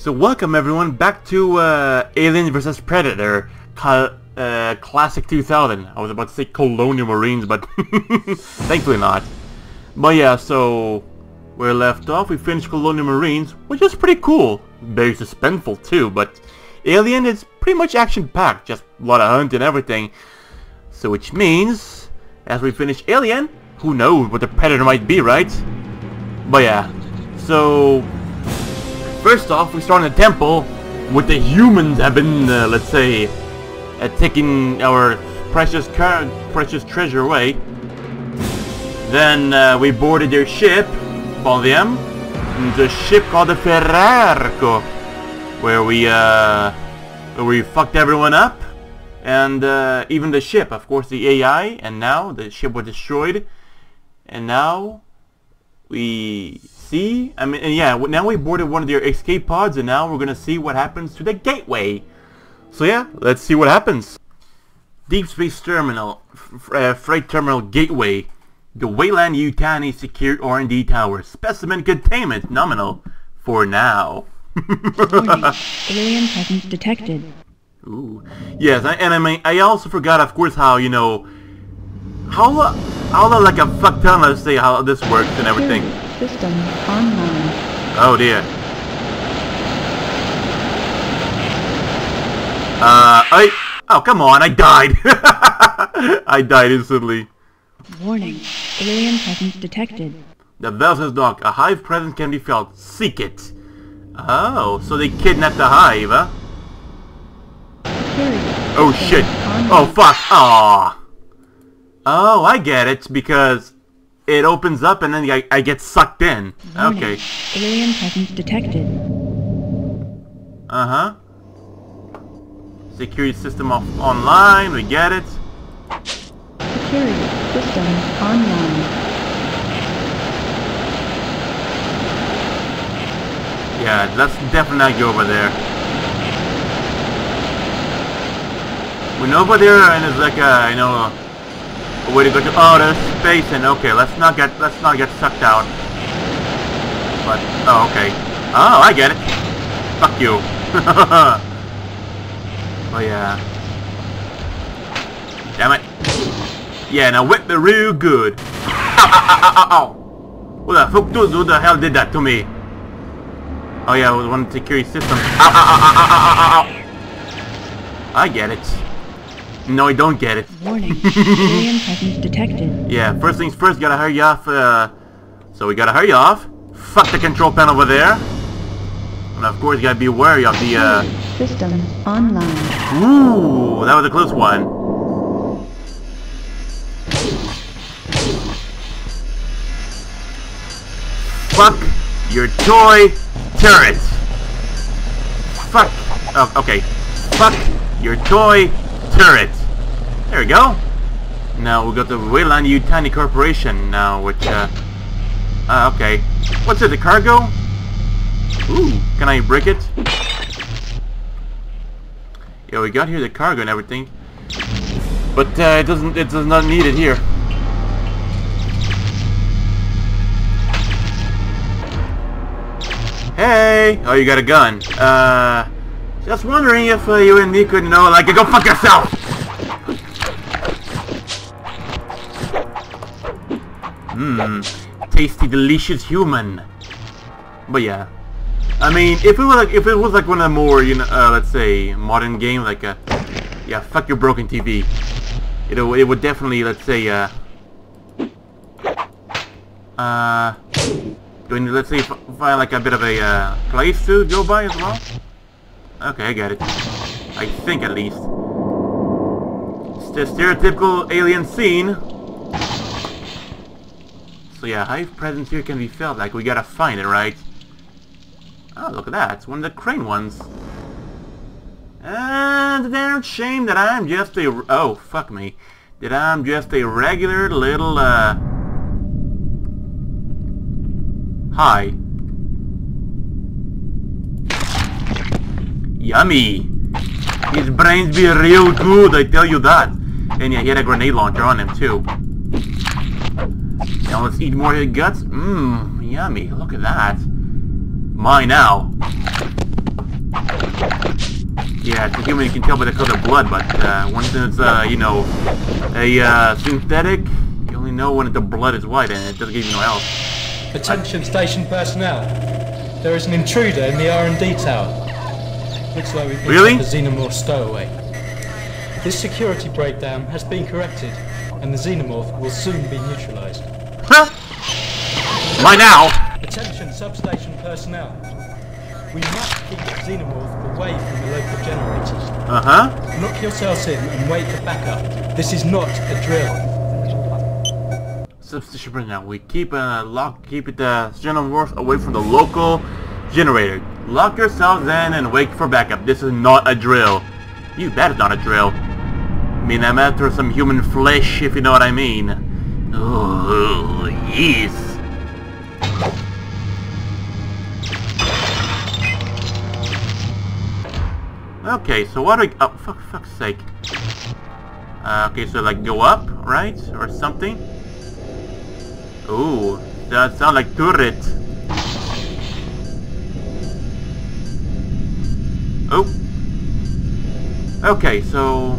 So welcome everyone back to Alien vs. Predator Classic 2000. I was about to say Colonial Marines, but thankfully not. But yeah, so we're left off. We finished Colonial Marines, which is pretty cool. Very suspenseful too, but Alien is pretty much action-packed. Just a lot of hunt and everything. So which means, as we finish Alien, who knows what the Predator might be, right? But yeah, so first off, we start in a temple where the humans have been, let's say, taking our precious treasure away. Then we boarded their ship, follow them, the ship called the Ferrarco, where we fucked everyone up, and even the ship, of course, the AI, and now the ship was destroyed, and now we see, I mean, and yeah, now we boarded one of their escape pods, and now we're gonna see what happens to the gateway. So yeah, let's see what happens. Deep Space Terminal, Freight Terminal Gateway, the Weyland-Yutani Secured R&D Tower, Specimen Containment Nominal, for now. Alien presence detected. Ooh, yes, I also forgot, of course, how, you know, how like a fuck ton, let's say, how this works and everything. System online. Oh dear. Oh, come on, I died. I died instantly. Warning, alien presence detected. The Velsen's dog, a hive presence can be felt. Seek it. Oh, so they kidnapped the hive, huh? Oh shit. Oh fuck. Aww. Oh, I get it, because it opens up and then I get sucked in. Warning. Okay. Alien presence detected. Uh-huh. Security system online, we get it. Security system online. Yeah, let's definitely not go over there. Went over there and it's like a, you know, a way to go to outer space, and okay, let's not get sucked out. But oh, okay. Oh, I get it. Fuck you. Oh yeah. Damn it. Yeah, now whip me real good. Ow, ow, ow, ow, ow. Who the hell did that to me? Oh yeah, it was one security system. Ow, ow, ow, ow, ow, ow, ow. I get it. No, I don't get it. Warning. Alien presence detected. Yeah, first things first, gotta hurry off. So we gotta hurry off. Fuck the control panel over there. And of course, you gotta be wary of the system online. Ooh, that was a close one. Fuck your toy turret. Fuck. Oh, okay. Fuck your toy turret. There we go. Now we got the Weyland-Yutani Corporation now, which okay. What's it, the cargo? Ooh, can I break it? Yeah, we got here the cargo and everything. But it does not need it here. Hey! Oh, you got a gun. Just wondering if you and me could know, like, go fuck yourself! Mmm. Tasty, delicious human. But yeah. I mean, if it was like one of the more, you know, let's say, modern game, like a... Yeah, fuck your broken TV. It would definitely, let's say, let's say, find like a bit of a, place to go by as well? Okay, I got it. I think at least. It's the stereotypical alien scene. So yeah, hive presence here can be felt, like we gotta find it, right? Oh, look at that, it's one of the crane ones. And the damn shame that I'm just a... Oh, fuck me. That I'm just a regular little, Hi. Yummy! His brains be real good, I tell you that. And yeah, he had a grenade launcher on him too. Now let's eat more of his guts. Mmm, yummy, look at that. Mine now. Yeah, the human you can tell by the color of blood, but once it's, you know, a synthetic, you only know when the blood is white and it doesn't give you no health. Attention station personnel. There is an intruder in the R&D tower. Looks like we've picked up the Xenomorph stowaway. This security breakdown has been corrected, and the Xenomorph will soon be neutralized. Huh? Why now? Attention substation personnel. We must keep the Xenomorph away from the local generators. Uh-huh. Lock yourselves in and wait for backup. This is not a drill. Substation personnel. We keep keep the Xenomorph away from the local generator. Lock yourselves in and wait for backup. This is not a drill. You bet it's not a drill. I mean, I'm after some human flesh, if you know what I mean. Oh, yes. Okay, so what do we... Oh, fuck's sake. Okay, so like go up, right? Or something? Ooh, that sounds like turret. Oh. Okay, so...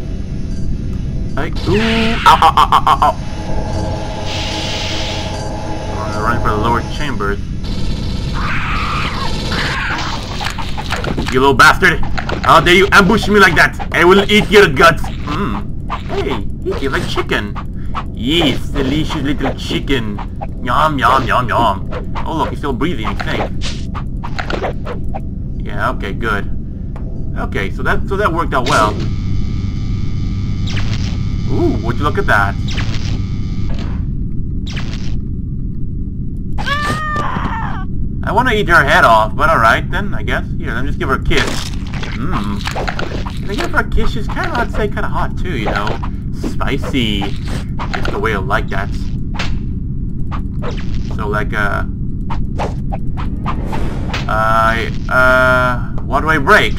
Like, ooh! Ow, ow, ow, ow, ow, ow! We're running for the lower chambers. You little bastard! How dare you ambush me like that! I will eat your guts! Mmm. Hey, you like chicken! Yes, delicious little chicken! Yum, yum, yum, yum! Oh look, he's still breathing, I think. Yeah, okay, good. Okay, so that worked out well. Ooh, would you look at that? I want to eat her head off, but alright then, I guess. Here, let me just give her a kiss. Mmm. Can I give her a kiss? She's kind of, I'd say, kind of hot too, you know. Spicy. Just the way I like that. So like, what do I break?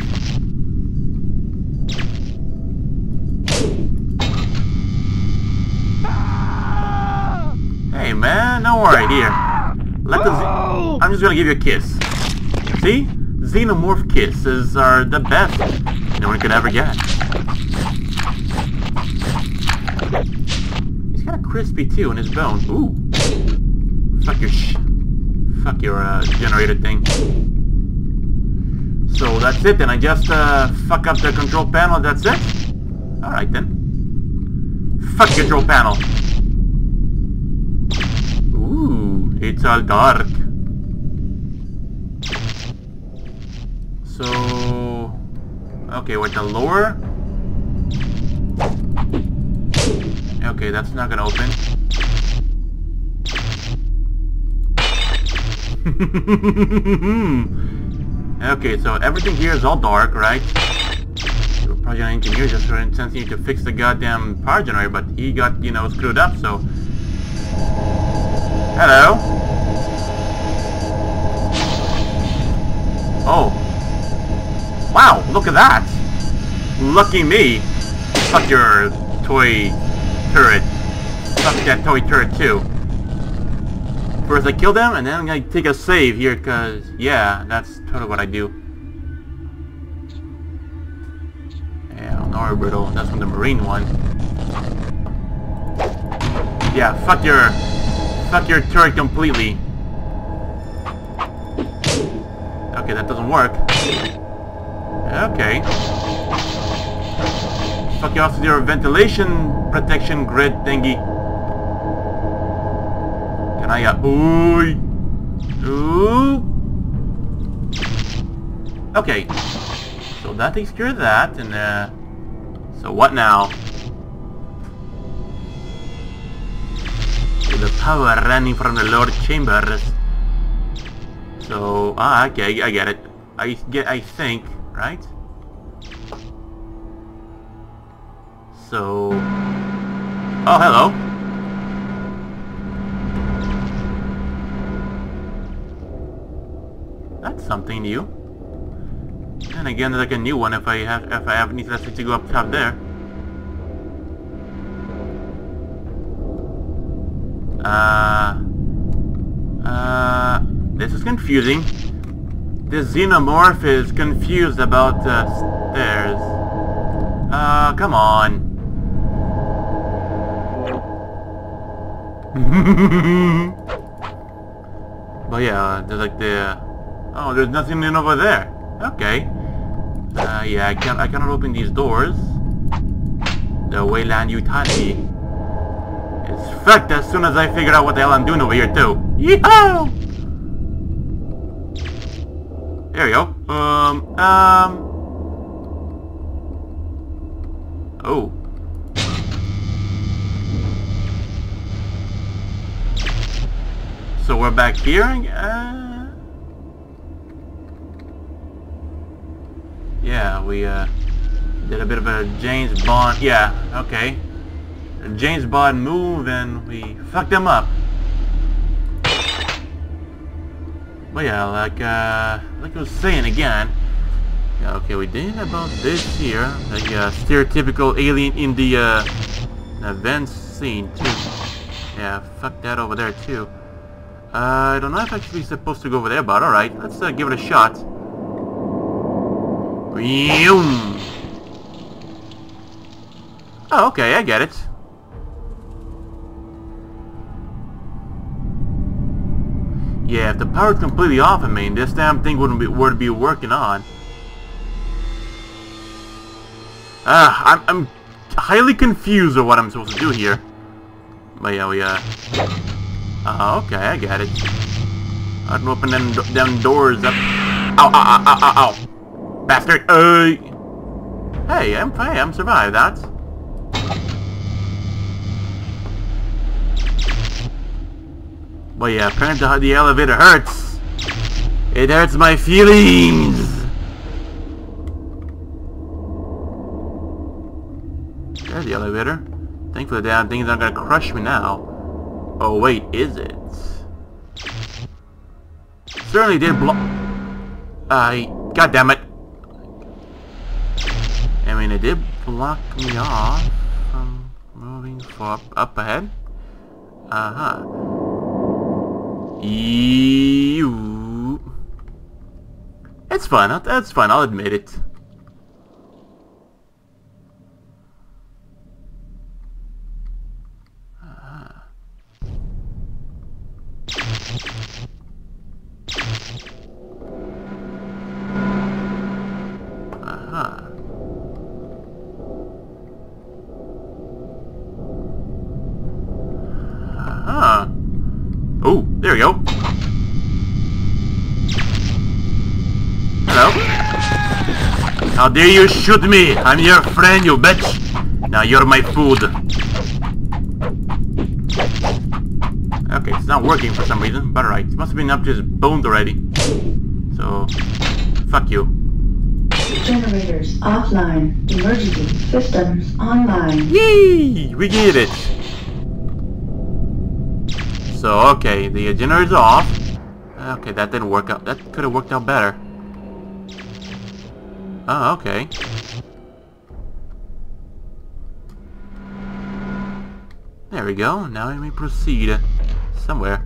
Hey man, no worry, here. Let the I'm just gonna give you a kiss. See? Xenomorph kisses are the best no one could ever get. He's kinda crispy too in his bone. Ooh. Fuck your generator thing. So that's it then, I just fuck up the control panel, that's it? Alright then. Fuck control panel! It's all dark. So... Okay, wait, the lower? Okay, that's not gonna open. Okay, so everything here is all dark, right? We're probably gonna engineer just for instance need to fix the goddamn power generator, but he got, you know, screwed up, so... Hello. Oh. Wow, look at that. Lucky me. Fuck your toy turret. Fuck that toy turret too. First I kill them and then I'm gonna take a save here cause yeah, that's totally what I do. Yeah, an orbital. That's from the marine one. Yeah, fuck your turret completely. Okay, that doesn't work. Okay. Fuck you off with your ventilation protection grid thingy. Can I, ooh. Ooh. Okay. So that takes care of that, and, so what now? The power running from the lower chambers. So, okay, I get it. I think, right? So... Oh, hello. That's something new. And again, like a new one if I have any necessity to go up top there. This is confusing. This xenomorph is confused about the stairs. Come on. But yeah, there's like the... Oh, there's nothing in over there. Okay. Yeah, I cannot open these doors. The Weyland-Yutani is fucked as soon as I figure out what the hell I'm doing over here too. Yeehaw! There we go. Oh. So we're back here, yeah, we, did a bit of a James Bond, yeah, okay. A James Bond move and we fucked them up. But yeah, like I was saying again, yeah, okay, we did about this here, the, stereotypical alien in the, event scene, too. Yeah, fuck that over there, too. I don't know if I'm actually supposed to go over there, but alright, let's give it a shot. Oh, okay, I get it. Yeah, if the power's completely off, I mean, this damn thing would be working on. I'm highly confused of what I'm supposed to do here. But yeah, we, okay, I got it. I can open them doors up. Ow, ow, ow, ow, ow, ow. Bastard! Hey, I'm fine. I'm survived that. Well, yeah, apparently the elevator hurts. It hurts my feelings. There's the elevator. Thankfully, the damn thing's not gonna crush me now. Oh wait, is it? Certainly did block. God damn it! I mean, it did block me off from moving up ahead. Ew. It's fine. That's fine. I'll admit it. Oh, there we go. Hello? How dare you shoot me? I'm your friend, you bitch. Now you're my food. Okay, it's not working for some reason, but alright. It must have been up to his bones already. So, fuck you. Generators offline. Emergency systems online. Yay! We did it. So, okay, the generator's off. Okay, that didn't work out. That could have worked out better. Oh, okay. There we go. Now we may proceed somewhere.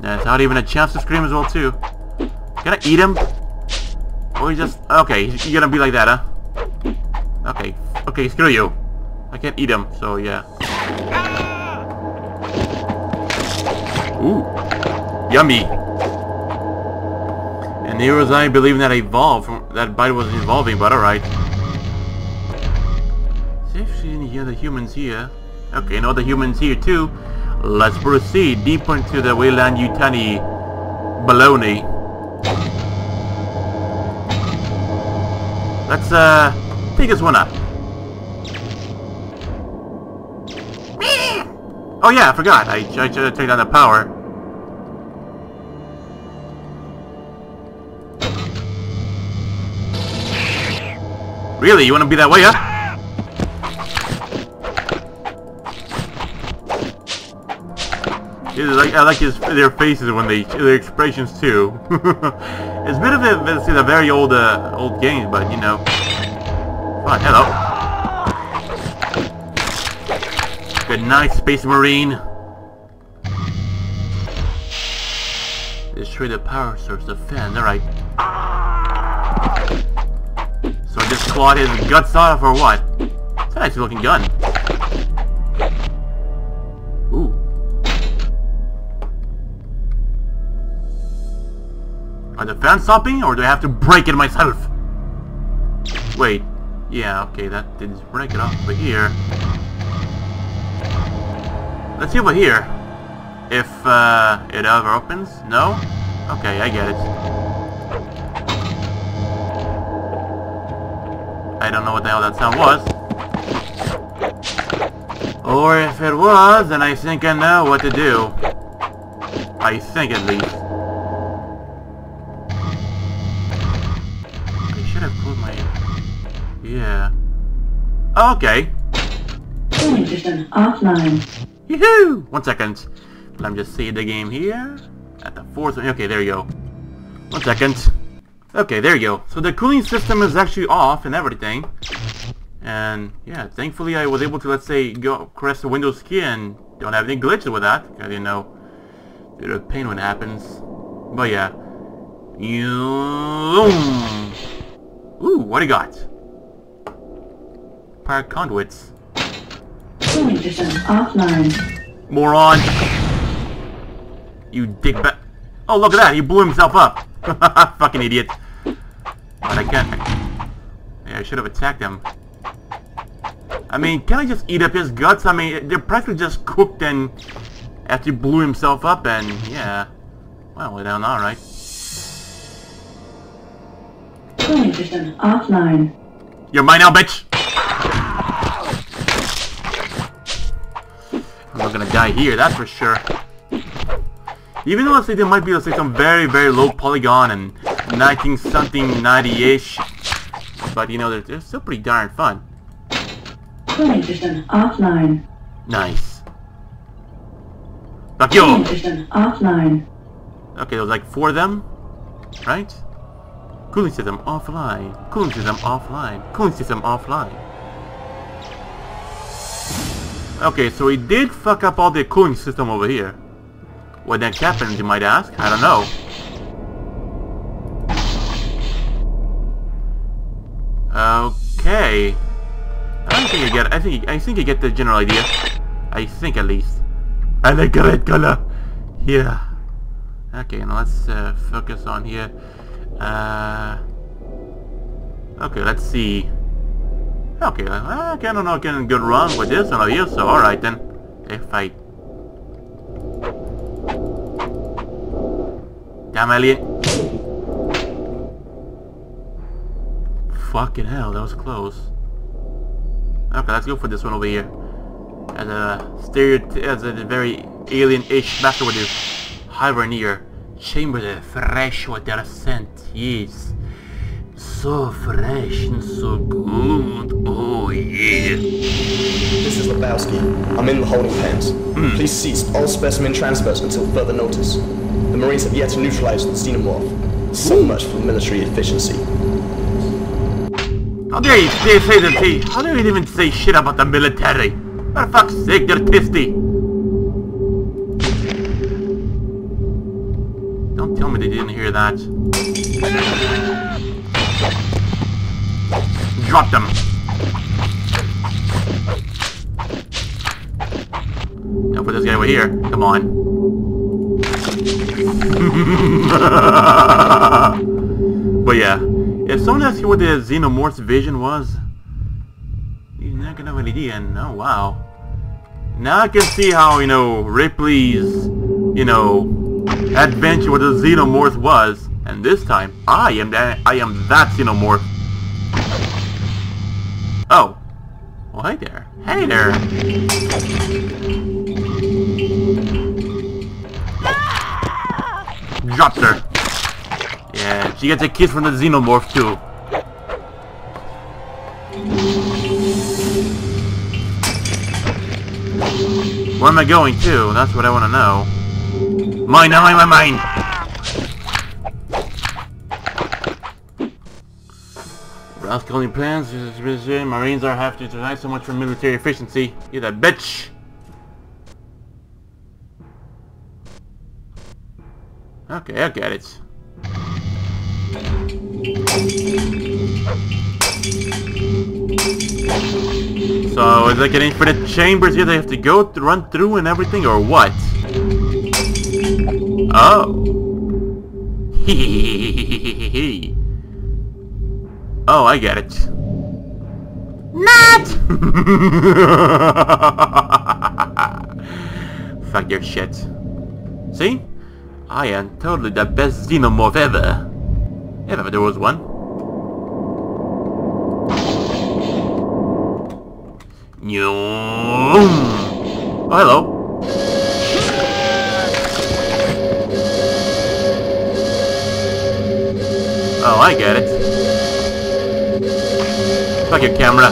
That's not even a chance to scream as well, too. Can I eat him? Or he just... Okay, you're gonna be like that, huh? Okay. Okay, screw you. I can't eat him, so yeah. Ooh, yummy! And here was I believing that I evolved from that bite was evolving, but alright. See if she didn't hear the humans here. Okay, no, the humans here too. Let's proceed deeper into the Weyland-Yutani baloney. Let's pick this one up. Oh yeah, I forgot. I should have taken down the power. Really? You want to be that way, huh? I like their faces when their expressions too. It's a bit of a very old game, but you know. Come on, hello. Good night, Space Marine. This through the power source, the fan, alright. So I just clawed his guts off or what? It's a nice looking gun. Ooh. Are the fans stopping or do I have to break it myself? Wait. Yeah, okay, that didn't break it off, but here... Let's see about here. If it ever opens? No? Okay, I get it. I don't know what the hell that sound was. Or if it was, then I think I know what to do. I think at least. I should have pulled my... Yeah. Oh, okay. System offline. Yoo-hoo! 1 second. Let me just see the game here. At the fourth one. Okay, there you go. 1 second. Okay, there you go. So the cooling system is actually off and everything. And yeah, thankfully I was able to, let's say, go press the Windows key and don't have any glitches with that. Because, you know, it's a pain when it happens. But yeah. Ooh, what do you got? Power conduits. Cooling system offline. Moron. You dickbag. Oh, look at that. He blew himself up. Fucking idiot. But I can't. Yeah, I should have attacked him. I mean, can I just eat up his guts? I mean, they're practically just cooked and... After he blew himself up and... Yeah. Well, we're down alright. Cooling system offline. You're mine now, bitch! I'm not gonna die here, that's for sure. Even though let's say there might be, let's say, some very, very low polygon and 19-something, 90-ish. But you know, they're still pretty darn fun. Cooling system offline. Nice. Fuck you! Cooling system offline. Okay, there was like 4 of them, right? Cooling system offline. Cooling system offline. Cooling system offline. Okay, so he did fuck up all the cooling system over here. What next happens, you might ask? I don't know. Okay. I think I get the general idea. I think at least. I like the red color. Yeah. Okay, now let's focus on here. Okay, let's see. Okay, I don't know if I can go wrong with this one here, so alright then. If I... Damn alien! Fucking hell, that was close. Okay, let's go for this one over here. As a very alien-ish master with his hibernier chamber, the fresh water scent, yes. So fresh and so good. Oh yeah. This is Lebowski. I'm in the holding pens. Please cease all specimen transfers until further notice. The Marines have yet to neutralize the Xenomorph. So much for military efficiency. How dare you say that they... How dare you even say shit about the military? For fuck's sake, they're tasty. Don't tell me they didn't hear that. Drop them. Now for this guy over here. Come on. But yeah, if someone asks you what the Xenomorph's vision was, you're not gonna have an idea. And oh wow, now I can see how, you know, Ripley's, you know, adventure with the Xenomorph was. And this time, I am that Xenomorph. Oh. Well, hi there. Hey there. Ah! Dropped her. Yeah, she gets a kiss from the Xenomorph, too. Where am I going to? That's what I want to know. Mine! Colonial plans, Marines are have to deny so much for military efficiency. You that bitch! Okay, I get it. So, is it like an infinite chambers here they have to go to run through and everything, or what? Oh. Hehehehehehehe. Oh, I get it. Not! Fuck your shit. See? I am totally the best Xenomorph ever. If ever there was one. Oh, hello. Oh, I get it. Fuck your camera.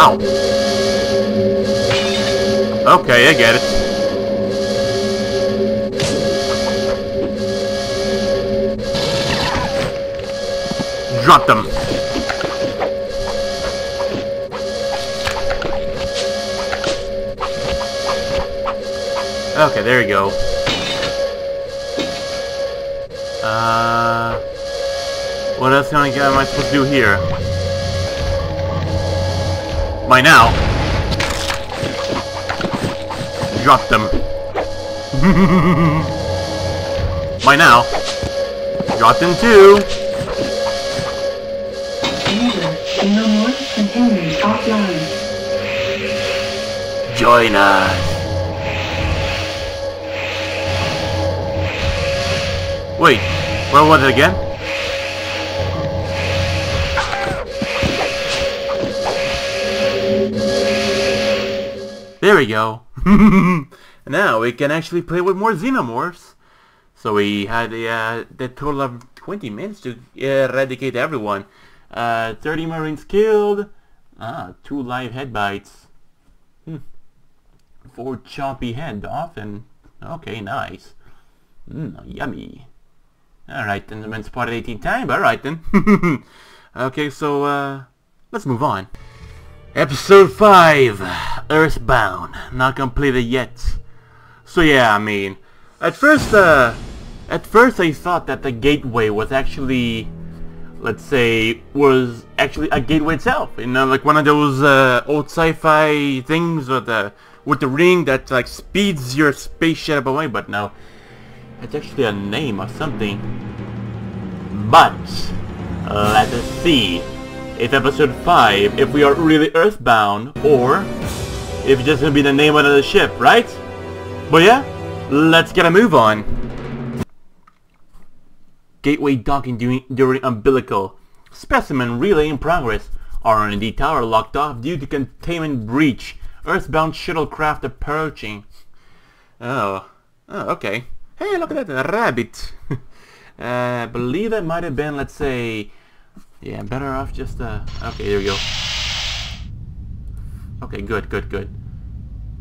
Ow. Okay, I get it. Drop them. Okay, there you go. What else am I supposed to do here? By now. Drop them. By now. Drop them too. Xenomorph containers offline. Join us. Wait, where was it again? There we go. Now we can actually play with more Xenomorphs. So we had the total of 20 minutes to eradicate everyone. 30 Marines killed. 2 live head bites. 4 choppy head off and... Okay, nice. Yummy. Alright, then the men spotted 18 times, alright then. Okay, so, let's move on. Episode 5, Earthbound, not completed yet. So yeah, I mean, at first I thought that the gateway was actually, let's say, was actually a gateway itself. You know, like one of those, old sci-fi things with the ring that, like, speeds your spaceship away, but no. It's actually a name or something. But let us see if episode 5, if we are really earthbound, or if it's just gonna be the name of the ship, right? But yeah, let's get a move on. Gateway docking during umbilical. Specimen relay in progress. R&D tower locked off due to containment breach. Earthbound shuttlecraft approaching. Oh, okay. Hey, look at that rabbit! I believe that might have been, let's say... Yeah, better off just... okay, here we go. Okay, good.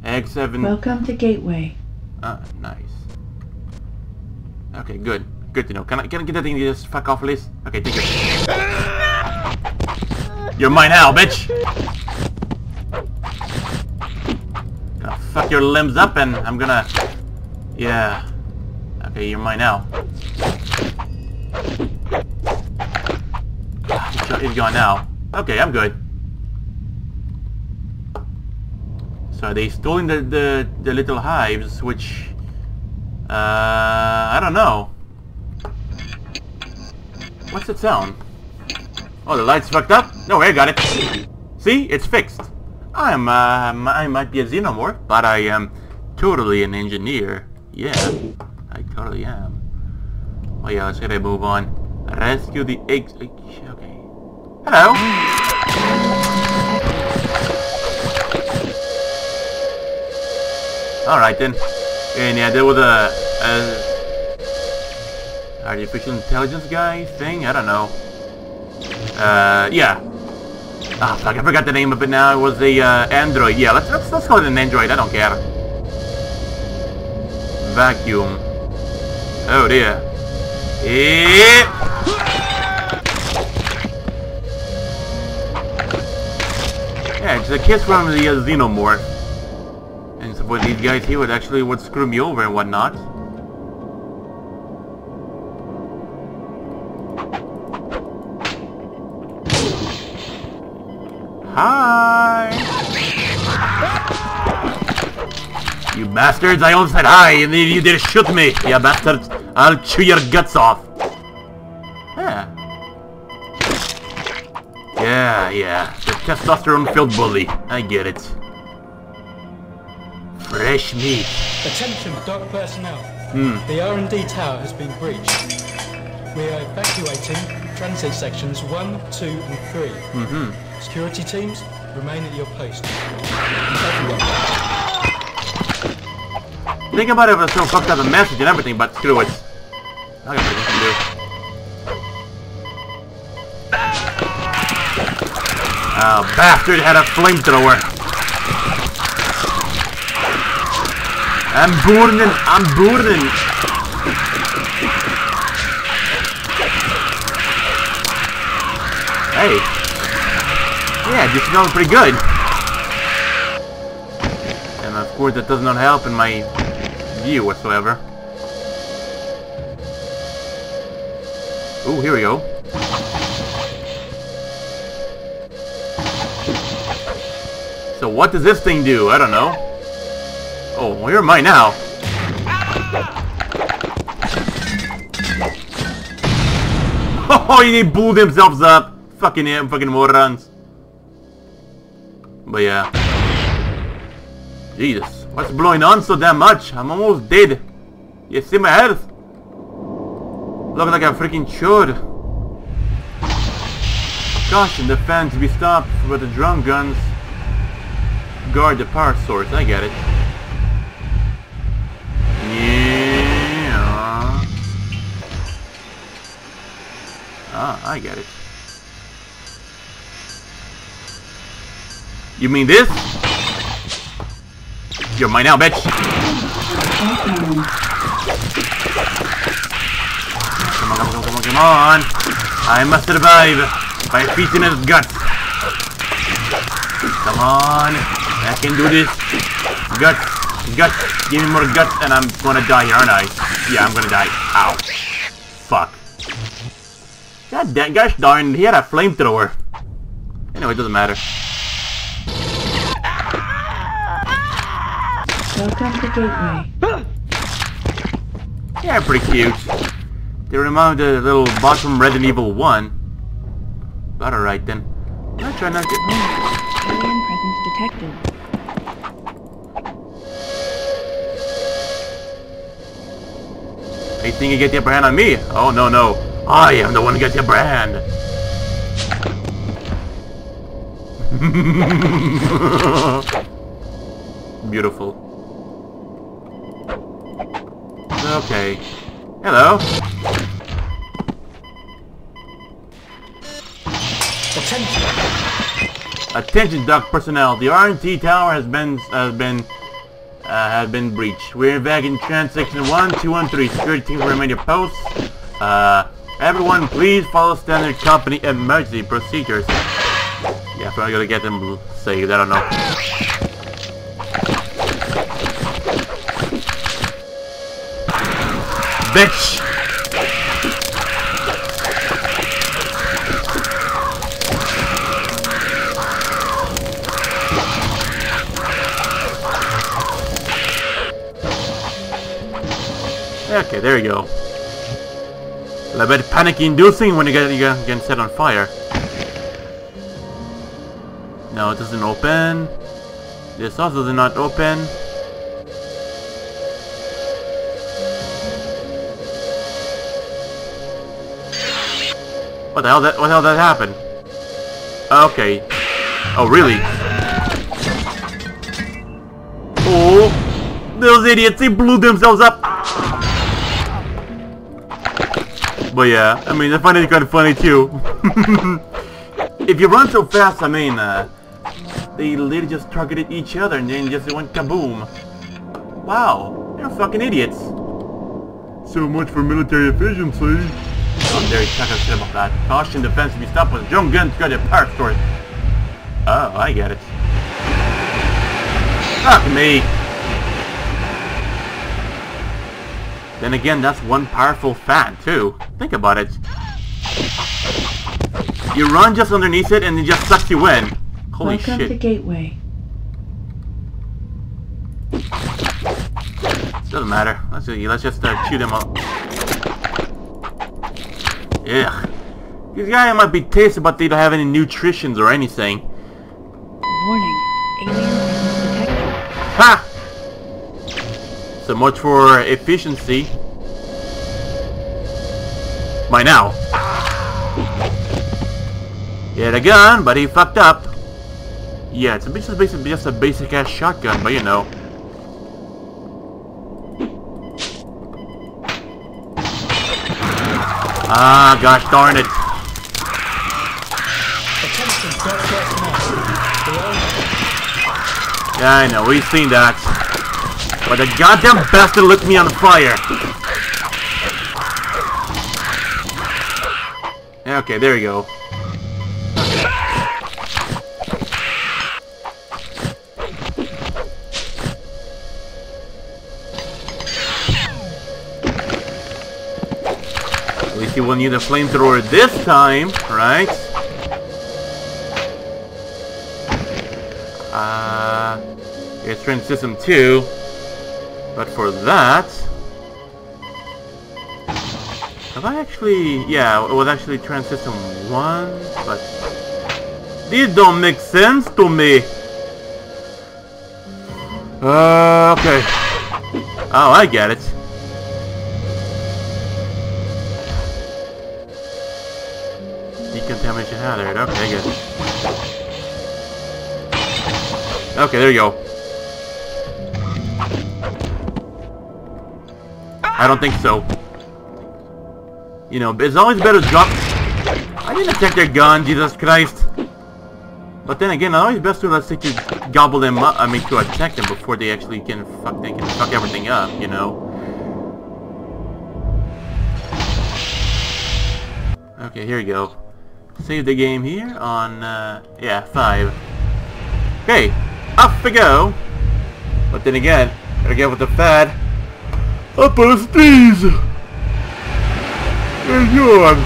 Egg 7... Welcome to Gateway. Nice. Okay, good to know. Can I get that thing to just fuck off, please? Okay, thank you. You're mine now, bitch! Gonna fuck your limbs up and I'm gonna... Yeah... Okay, you're mine now. He's gone now. Okay, I'm good. So they stole the little hives, which I don't know. What's that sound? Oh, the light's fucked up. No, I got it. See, it's fixed. I might be a xenomorph, but I am totally an engineer. Yeah. I totally am. Oh yeah, let's get a move on. Rescue the eggs. Okay. Hello! Alright then. And yeah, there was a artificial intelligence guy thing? I don't know. Yeah. Ah, fuck, I forgot the name of it now. It was the android. Yeah, let's call it an android. I don't care. Vacuum. Oh dear. Yep. Yeah, because I can't surround the Xenomorph. And so for these guys here would screw me over and whatnot. Hi! You bastards, I almost said hi and then you did shoot me! Yeah, bastards, I'll chew your guts off! Yeah, the testosterone-filled bully. I get it. Fresh meat. Attention, dock personnel. The R&D tower has been breached. We are evacuating transit sections 1, 2, and 3. Security teams, remain at your post. Think about it, if I still fucked up the message and everything, but screw it. I got nothing to do. Bastard had a flamethrower. I'm burning. Hey. Yeah, this is going pretty good. And of course that does not help in my view whatsoever. Oh, here we go. So what does this thing do? I don't know. Oh, well, you're mine now. Oh, he blew themselves up. Fucking morons. But yeah. Jesus, what's blowing on so damn much? I'm almost dead. You see my health? Look like a freaking chode. Gosh, and the fans be stopped with the drum guns. Guard the power source, I get it. Yeah. Ah, I get it. You mean this? You're mine now, bitch! Come on! I must survive by feasting his guts! Come on! I can do this. Guts, give me more guts and I'm gonna die here, aren't I? Yeah, I'm gonna die. Ow. Fuck. God damn, gosh darn, he had a flamethrower. Anyway, it doesn't matter. Welcome to Gateway. Yeah, pretty cute. They remind the little boss from Resident Evil 1. But alright then. I'm trying not to... Alien presence detected. You think you get the upper hand on me? Oh no. I am the one who gets the upper hand. Beautiful. Okay. Hello. Attention dock personnel. The R&T tower has been breached. We're back in transaction 1, 2, and 3. Security teams remain your posts. Everyone, please follow standard company emergency procedures. Yeah, so I gotta get them saved. I don't know. Bitch. Okay, there you go. A little bit panic-inducing when you get set on fire. No, it doesn't open. This also does not open. What the hell? What the hell happened? Okay. Oh, really? Oh, those idiots! They blew themselves up. But yeah, I mean, I find it kind of funny too. If you run so fast, I mean, they literally just targeted each other and then just went kaboom. Wow, they're fucking idiots. So much for military efficiency. Oh, there you talk about that. Caution, defense, be stopped with junk guns, got a power source. Oh, I get it. Fuck me! Then again, that's one powerful fan, too. Think about it. You run just underneath it and it just sucks you in. Holy shit. Welcome to Gateway. Doesn't matter. Let's just chew them up. Ugh. These guys might be tasty, but they don't have any nutritions or anything. Warning. Aliens detected. Ha! So much for efficiency. By now. Yet again, but he fucked up. Yeah, it's just a basic ass shotgun, but you know. Ah, gosh darn it. Yeah, I know, we've seen that. But the goddamn bastard lit me on fire. Okay, there we go. You will need a flamethrower this time, right? It's Trend System 2. But for that... Have I actually... Yeah, it was actually Trend System 1, but... These don't make sense to me! Okay. Oh, I get it. Decontamination hazard. Okay, good. Okay, there you go. I don't think so. You know, it's always better to drop... I didn't attack their gun, Jesus Christ. But then again, it's always best to gobble them up. I mean, to attack them before they actually can fuck. They can fuck everything up, you know. Okay, here we go. Save the game here on, yeah, 5. Okay, off we go. But then again, gotta get with the fad. Up on his knees! There's yours!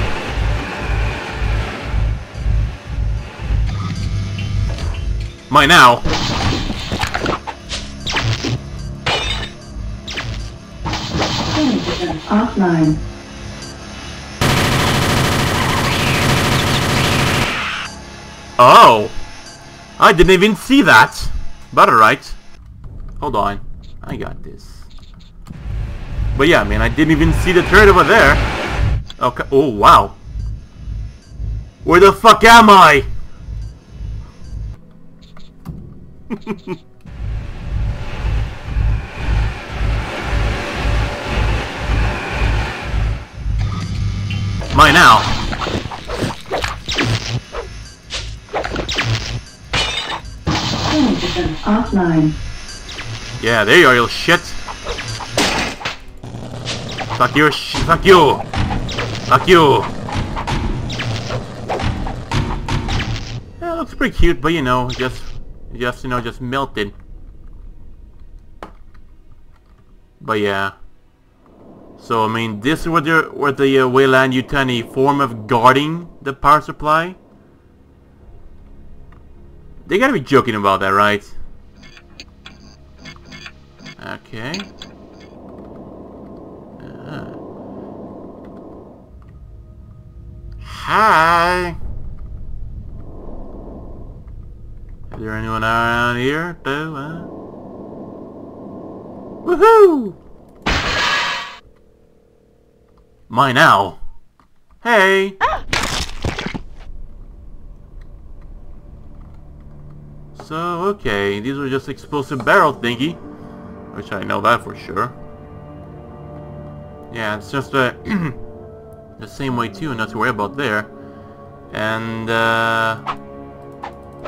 Mine now! Offline. Oh! I didn't even see that! But alright. Hold on. I got this. But yeah, man, I didn't even see the turret over there. Okay. Oh, wow. Where the fuck am I? Mine now. Offline. Yeah, there you are, you little shit. Fuck your sh. Fuck you. Fuck you. Yeah, it looks pretty cute, but you know, just you know, just melted. But yeah. So I mean, this is what the Weyland-Yutani form of guarding the power supply. They gotta be joking about that, right? Okay. Hi! Is there anyone around here? Woohoo! Mine now! Hey! So, okay, these were just explosive barrel thingy, which I know that for sure. Yeah, it's just the same way too, not to worry about there. And,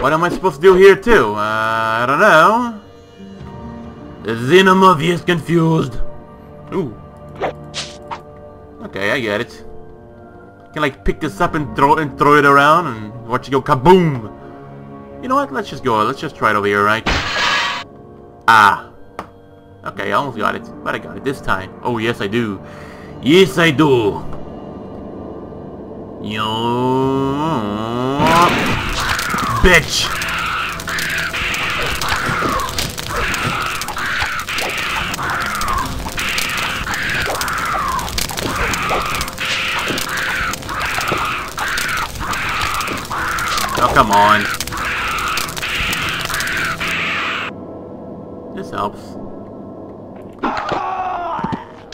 what am I supposed to do here too? I don't know. The Xenomorph is confused. Ooh. Okay, I get it. You can like pick this up and throw it around and watch it go kaboom. You know what? Let's just go. Let's just try it over here, right? Ah. Okay, I almost got it. But I got it this time. Oh, yes, I do. Yes, I do. Yo, bitch. Oh, come on. This helps.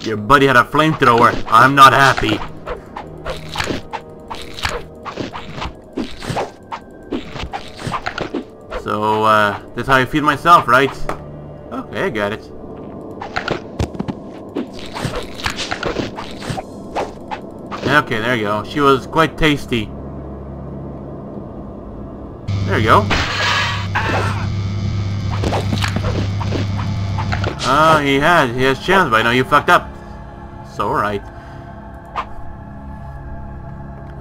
Your buddy had a flamethrower. I'm not happy. So, that's how I feed myself, right? Okay, I got it. Okay, there you go. She was quite tasty. There you go. Oh, he has chance, but I know you fucked up. So, alright.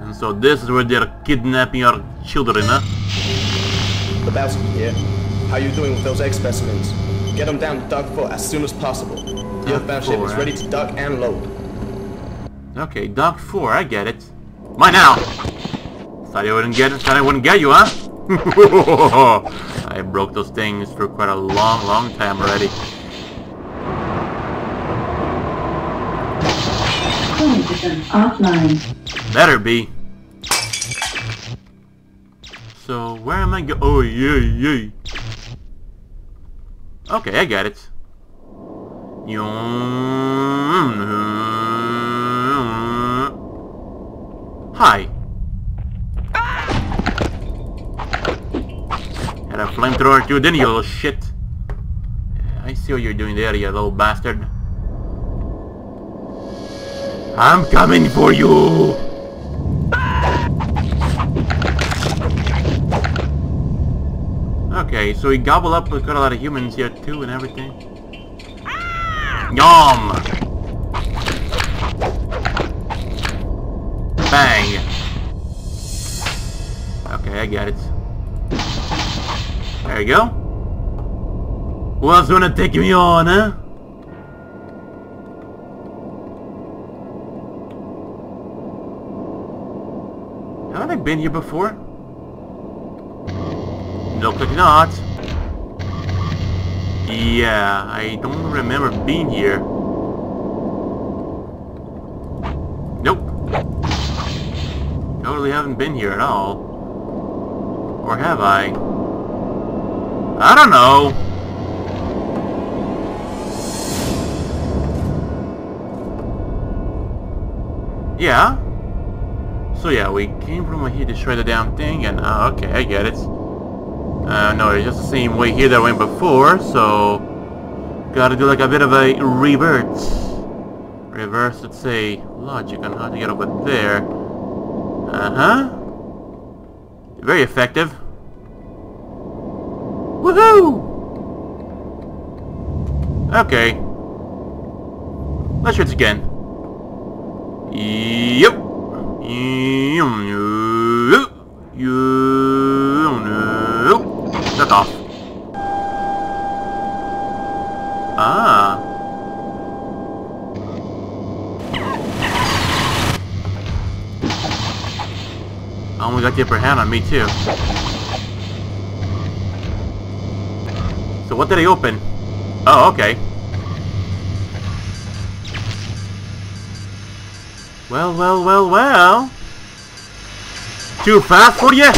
And so this is where they're kidnapping our children, huh? Lebowski here. How you doing with those egg specimens? Get them down to dock 4 as soon as possible. The Earthbound ship is ready to dock and load. Okay, dock 4, I get it. Mine now! Thought I wouldn't get it, thought I wouldn't get you, huh? I broke those things for quite a long time already. Offline. Better be. So where am I going? Oh yeah. Okay, I got it. Hi. Had a flamethrower too, didn't you, little shit? I see what you're doing there, you little bastard. I'm coming for you! Okay, so we gobble up, we've got a lot of humans here too and everything. Yum! Bang! Okay, I got it. There you go. Who else wanna take me on, huh? Haven't I been here before? No, click not. Yeah, I don't remember being here. Nope. Totally haven't been here at all. Or have I? I don't know. Yeah? So yeah, we came from here to destroy the damn thing and okay, I get it. No, it's just the same way here that I went before, so gotta do like a bit of a reverse, let's say, logic on how to get over there. Very effective. Woohoo! Okay. Let's try this again. Yep. Shut off. Ah. I only got the upper hand on me too. So what did I open? Oh, okay. Well. Too fast for you?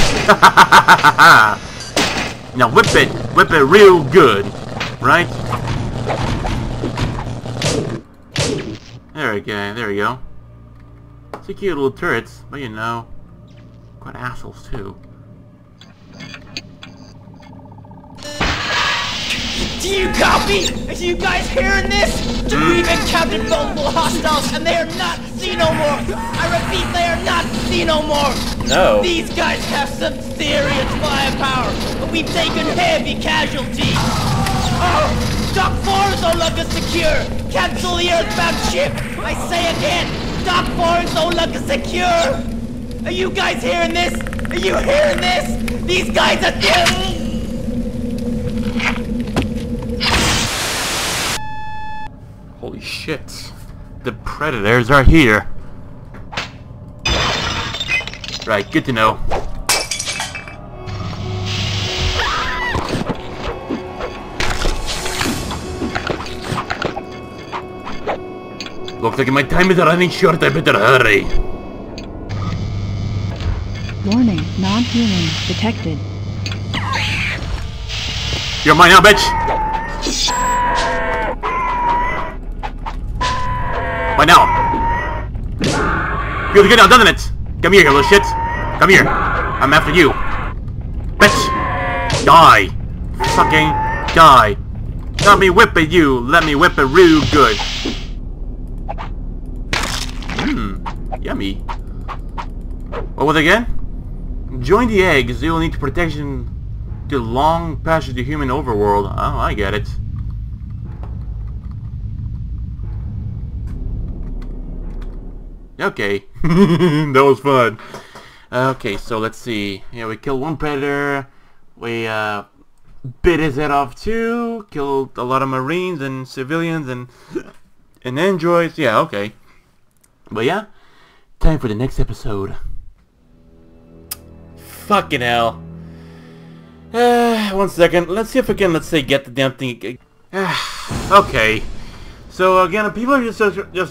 Now whip it real good, right? There we go. It's a cute little turrets, but you know, quite assholes too. Do you copy? Are you guys hearing this? The Reeve encountered multiple hostiles and they are not Xenomorphs! I repeat, they are not Xenomorphs! No. These guys have some serious firepower, but we've taken heavy casualties! Oh! Dock 4 is no longer secure! Cancel the Earthbound ship! I say again, Dock 4 is no longer secure! Are you guys hearing this? Are you hearing this? These guys are Holy shit. The Predators are here. Right, good to know. Looks like my time is running short, I better hurry. Warning, non-human detected. You're mine now, bitch! Mine now! Feels good now, doesn't it? Come here, you little shit! Come here! I'm after you! Bitch! Die! Fucking die! Let me whip at you! Let me whip it real good! Yummy. What was it again? Join the eggs. You'll need protection to long past the human overworld. Oh, I get it. Okay. That was fun. Okay, so let's see. Yeah, we killed one predator. We bit his head off too. Killed a lot of marines and civilians and androids. Yeah, okay. But yeah. Time for the next episode. Fucking hell. 1 second. Let's see if we can, let's say, get the damn thing. Okay. So again, people are just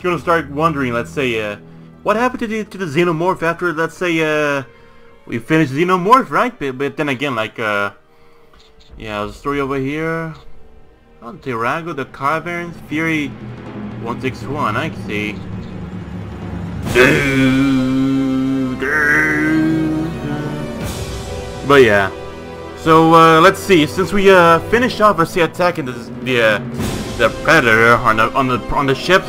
gonna start wondering, let's say, what happened to the Xenomorph after, let's say, we finished Xenomorph, right? But then again, like, yeah, the story over here. Oh, Tirago, the Caverns, Fury 161, I see. But yeah, so let's see. Since we finished off, let's see, attacking the predator on the ship.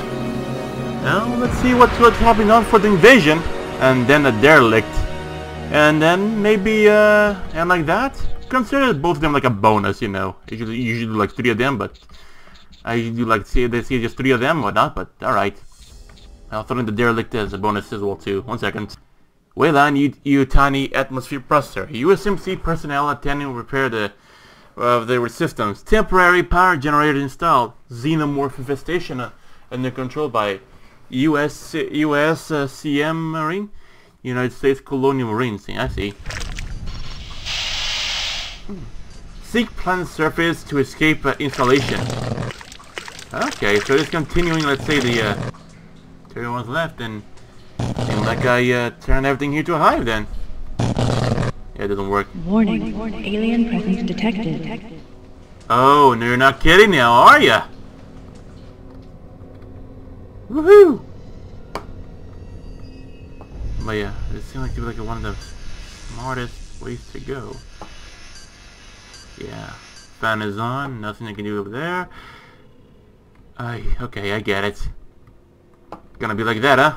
Now let's see what's happening on for the invasion, and then the derelict, and then maybe and like that. Consider both of them like a bonus, you know. Usually like three of them, but I do like see just three of them or not. But all right. I'll throw in the derelict as a bonus as well too. 1 second. Weyland-Yutani atmosphere processor. USMC personnel attending repair of their systems. Temporary power generator installed. Xenomorph infestation under control by USCM Marine, United States Colonial Marines. I see. Seek planet surface to escape installation. Okay, so it's continuing. Let's say the. 3 ones left, and seems like I turned everything here to a hive then. Yeah, it doesn't work. Warning, alien presence detected. Oh, no, you're not kidding now, are ya? Woohoo! But yeah, it seemed like it was like one of the smartest ways to go. Yeah, fan is on, nothing I can do over there. Okay, I get it. Gonna be like that, huh?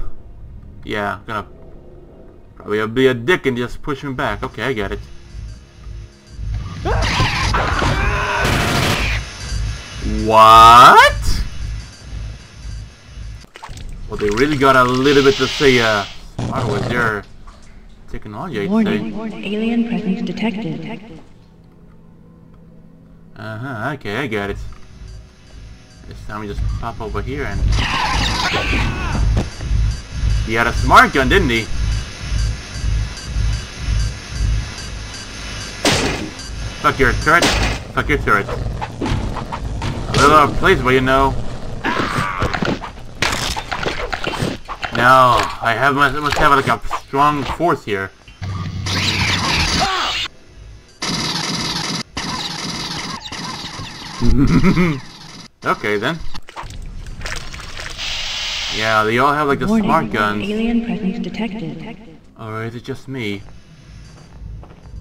Yeah, gonna probably be a dick and just push him back. Okay, I get it. What? Well, they really got a little bit to say, what was their technology, I'd say. Warning, alien presence detected. Okay, I got it. This time we just pop over here and... He had a smart gun, didn't he? Fuck your turret. Fuck your turret. A little out of place, but you know. Now, I must have like a strong force here. Okay then. Yeah, they all have like the smart guns. Alien presence detected. Or is it just me?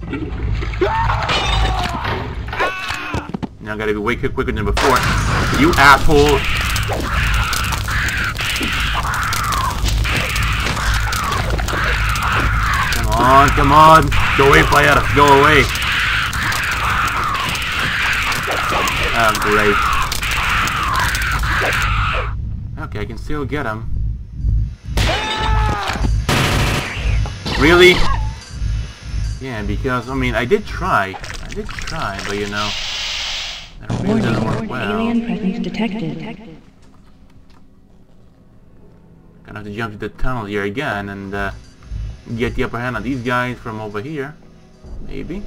Now I gotta be way quicker than before. You asshole! Come on, come on! Go away, Fiat! Go away! Oh, great. Okay, I can still get him. Really? can, because I mean I did try, but you know, that really doesn't work well. Alien presence detected. Gonna have to jump to the tunnel here again and get the upper hand on these guys from over here, maybe.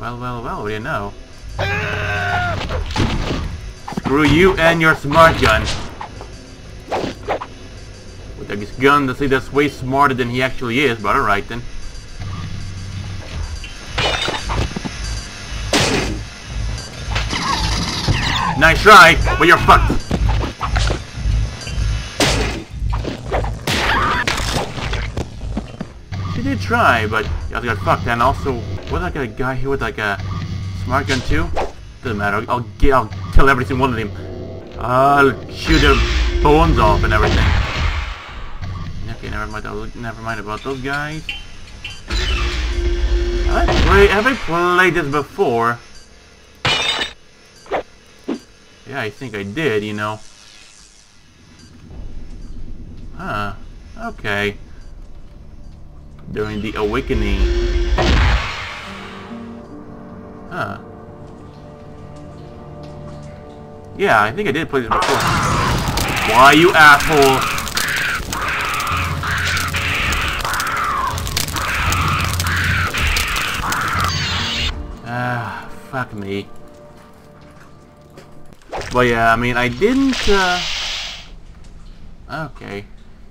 Well, well, well, what do you know? Screw you and your smart gun. With his gun to say that's way smarter than he actually is, but alright then. Nice try, but you're fucked. She did try, but I got fucked, and also, was like a guy here with like a smart gun too? Doesn't matter, I'll kill every single one of them. I'll shoot their bones off and everything. Okay, never mind about those guys. Have I played this before? Yeah, I think I did, you know. Huh, okay. During the Awakening. Huh. Yeah, I think I did play this before. Why, you asshole! Ah, fuck me. But yeah, I mean, I didn't, okay.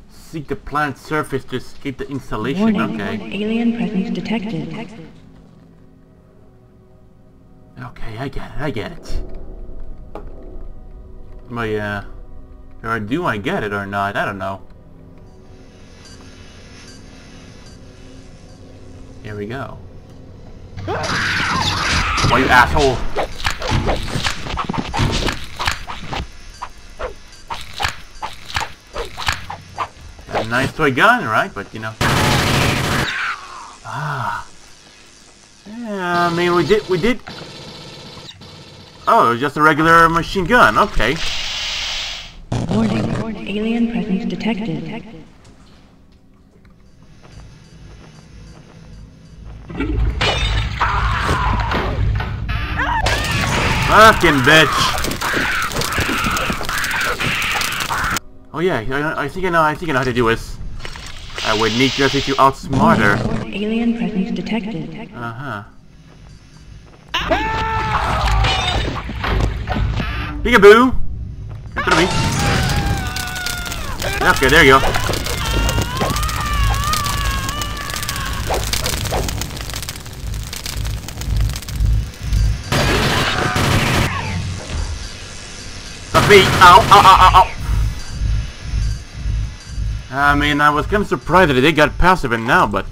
Seek the planet's surface to escape the installation, warning, okay. Alien presence detected. Okay, I get it. But yeah, or do I get it or not? I don't know. Here we go. Why, you asshole! Got a nice toy gun, right? But you know. Ah. Yeah, I mean, we did. Oh, it was just a regular machine gun. Okay. Warning. Alien presence detected. Fucking bitch! Oh yeah, I think I know how to do this. I would need just if you outsmart her. Alien presence detected. Uh huh. Peekaboo! In front of me. Okay, there you go. The feet! Ow! I mean, I was kind of surprised that they got past it now, but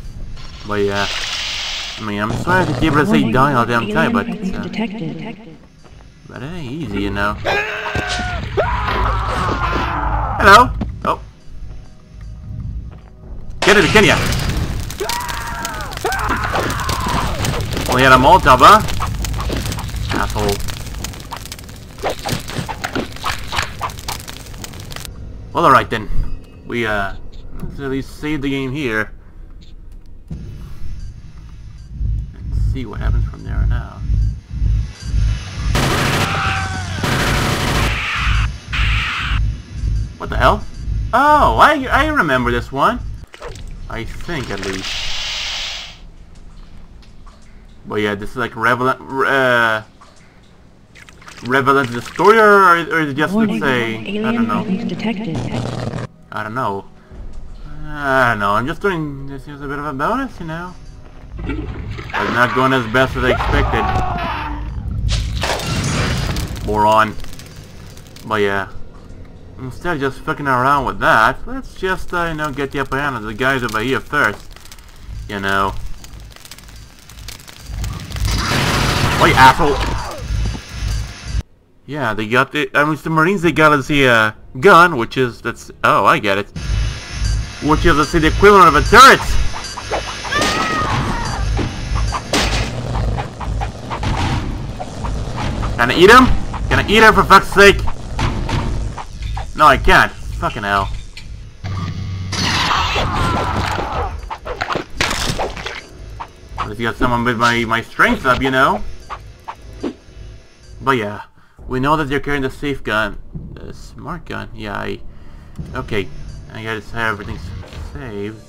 yeah. I mean, I'm sorry to keep it as they die all damn time, but it ain't easy, you know. Hello. Get it, can ya? Only had a Molotov, huh? Asshole. Well, alright then. We, let's at least save the game here. Let's see what happens from there on out. What the hell? Oh, I remember this one. I think, at least. But yeah, this is like relevant to the story, or is it just, let's say, I don't know. I don't know, I'm just doing this as a bit of a bonus, you know. It's not going as best as I expected. Moron. But yeah. Instead of just fucking around with that, let's just, you know, get the upper hand of the guys over here first. You know. Wait, asshole! Yeah, they got the... I mean, the Marines, they got us the, gun, which is... that's... oh, I get it. Which is, let's say, the equivalent of a turret! Can I eat him? Can I eat him, for fuck's sake? No, I can't. Fucking hell. if you got someone with my strength up, you know. But yeah, we know that they're carrying the safe gun. The smart gun. Yeah, Okay, I gotta have everything saved.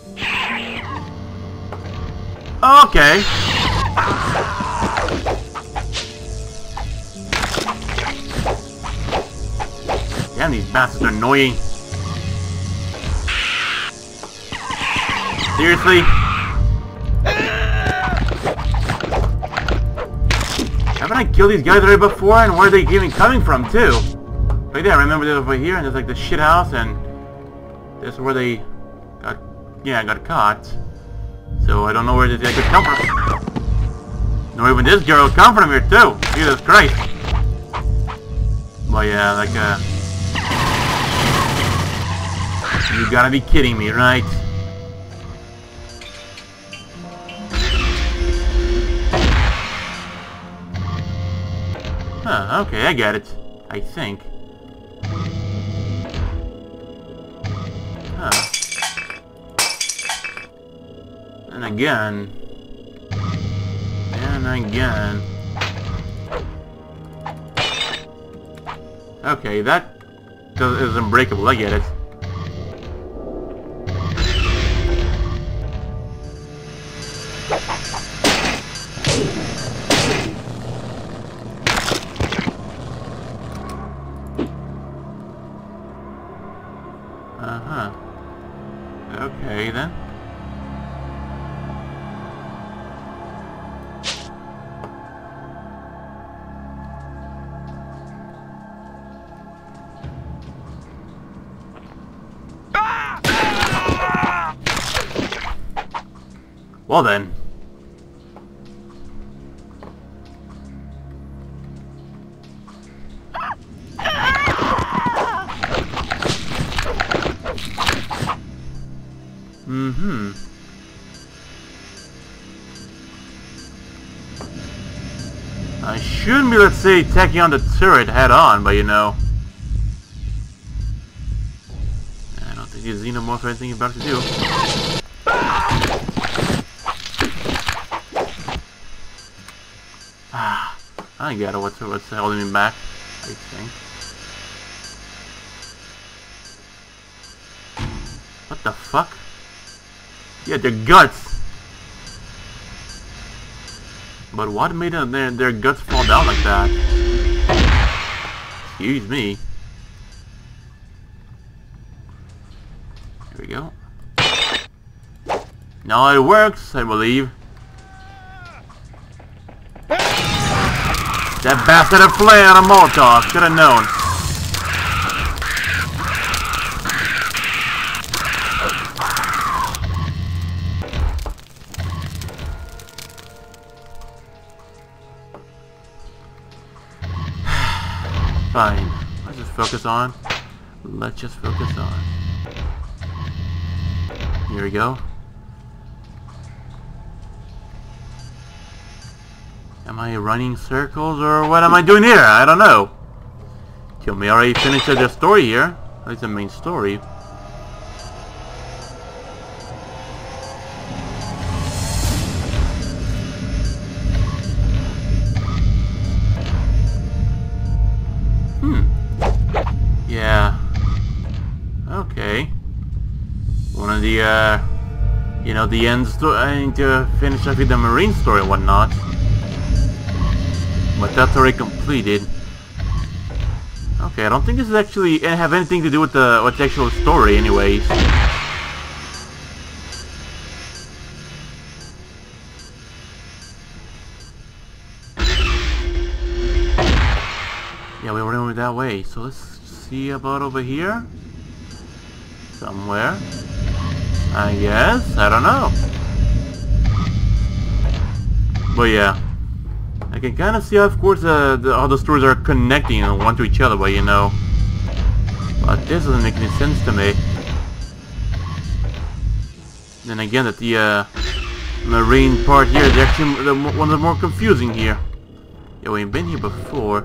Okay! Damn, these bastards are annoying. Seriously? Haven't I killed these guys already before? And where are they even coming from, too? Like that, I remember they were over here, and there's like the shit house, and that's where they got, yeah, got caught. So I don't know where this guy could come from. Nor even this girl come from here too. Jesus Christ. But yeah, like you gotta be kidding me, right? Huh, okay, I get it. I think. Huh. And again. Okay, that is unbreakable, I get it. Okay then. Well then. Mm-hmm. I shouldn't be, let's say, attacking on the turret head-on, but you know. I don't think these Xenomorph have anything about to do. I got it, what's holding me back, I think. What the fuck? Yeah, their guts! But what made their guts fall down like that? Excuse me. Here we go. Now it works, I believe. That bastard had a flare on a Molotov, should have known. Fine, let's just focus on. Here we go. Am I running circles, or what am I doing here? I don't know. Kill me, already finished the story here. That's the main story. Hmm. Yeah. Okay. One of the, you know, the end story. I need to finish up with the Marine story and whatnot. But that's already completed. Okay, I don't think this is actually have anything to do with the actual story, anyways. Yeah, we were going that way. So let's see about over here. Somewhere. I guess. I don't know. But yeah. I can kind of see, of course, how the stories are connecting one to each other, but you know. But this doesn't make any sense to me. Then again, that the Marine part here is actually one of the more confusing here. Yeah, we ain't been here before.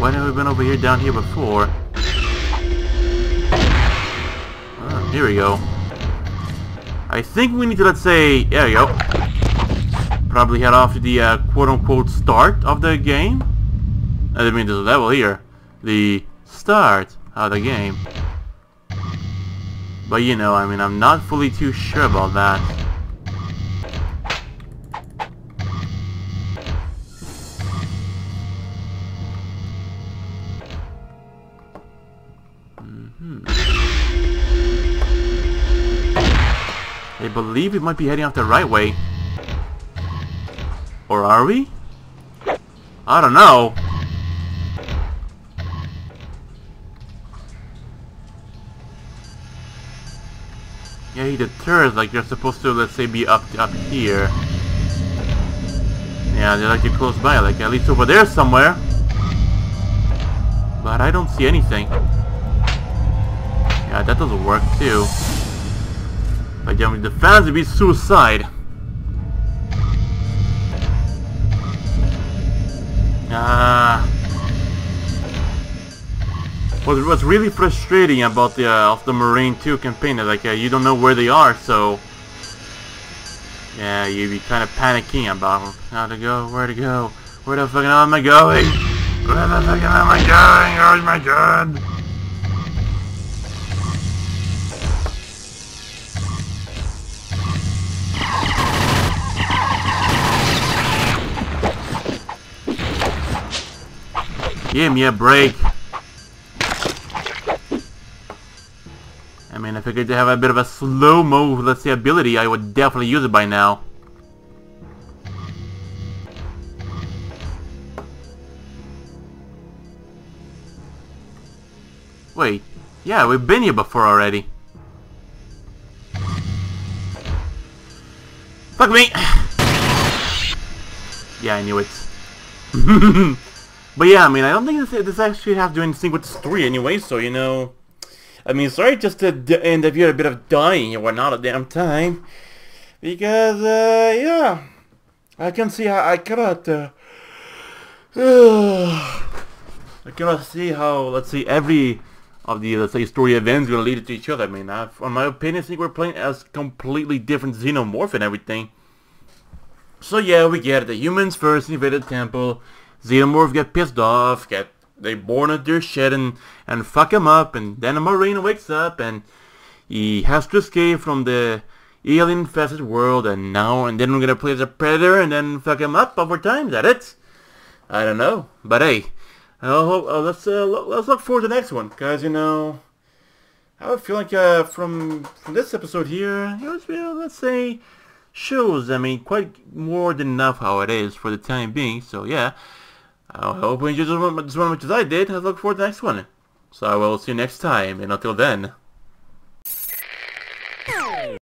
Why haven't we been over here, down here before? Oh, here we go. I think we need to, let's say, there we go. Probably head off to the quote-unquote start of the game. I didn't mean the level here. The start of the game. But you know, I mean, I'm not fully too sure about that. I believe we might be heading off the right way. Or are we? I don't know. Yeah, he deters like they're supposed to, let's say, be up here. Yeah, they're like they're close by, like at least over there somewhere. But I don't see anything. Yeah, that doesn't work too. Like, yeah, I mean, the fans would be suicide. What's really frustrating about the of the Marine 2 campaign is like you don't know where they are, so yeah, you'd be kind of panicking about how to go, where to go, where the fuck am I going? Where the fuck am I going? Where's my gun? Give me a break. I mean, if I could have a bit of a slow-mo, let's say, ability, I would definitely use it by now. Wait, yeah, we've been here before already. Fuck me! Yeah, I knew it. But yeah, I mean, I don't think this actually have to do anything with story anyway, so, you know... I mean, sorry just to end up here a bit of dying and whatnot at damn time. Because, yeah... I can see how I cannot... I cannot see how, let's say, every of the, let's say, story events gonna lead to each other. I mean, in my opinion, I think we're playing as completely different Xenomorph and everything. So yeah, we get it. The humans first invaded the temple. Xenomorph get pissed off, they born at their shit and fuck him up, and then a Marine wakes up and he has to escape from the alien infested world, and now and then we're gonna play as a Predator and then fuck him up over time. Is that it? I don't know, but hey, let's look forward to the next one, because you know I feel like from this episode here it was, let's say, shows, I mean, quite more than enough how it is for the time being. So yeah, I hope you enjoyed this one as much as I did. I look forward to the next one. So I will see you next time, and until then...